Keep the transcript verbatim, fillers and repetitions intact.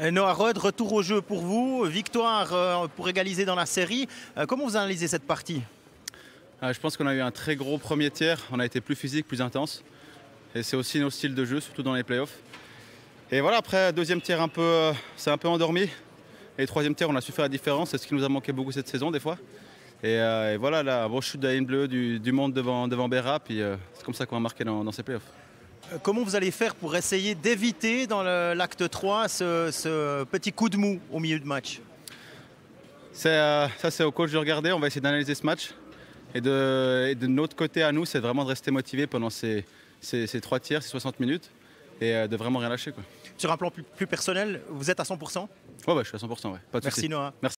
Noah Rod, retour au jeu pour vous, victoire pour égaliser dans la série. Comment vous analysez cette partie? Je pense qu'on a eu un très gros premier tiers, on a été plus physique, plus intense. Et c'est aussi nos styles de jeu, surtout dans les playoffs. Et voilà, après, deuxième tiers, un peu, c'est un peu endormi. Et troisième tiers, on a su faire la différence, c'est ce qui nous a manqué beaucoup cette saison des fois. Et, euh, et voilà, la grosse chute de la ligne bleue, du, du monde devant, devant Berra, puis euh, c'est comme ça qu'on va marquer dans, dans ces playoffs. Comment vous allez faire pour essayer d'éviter dans l'acte trois ce, ce petit coup de mou au milieu de match? euh, Ça, c'est au coach de regarder. On va essayer d'analyser ce match. Et de, et de notre côté à nous, c'est vraiment de rester motivé pendant ces, ces, ces trois tiers, ces soixante minutes, et euh, de vraiment rien lâcher, quoi. Sur un plan plus, plus personnel, vous êtes à cent pour cent? Ouais, ouais, je suis à cent pour cent. Ouais. Pas de souci. Merci Noah. Merci.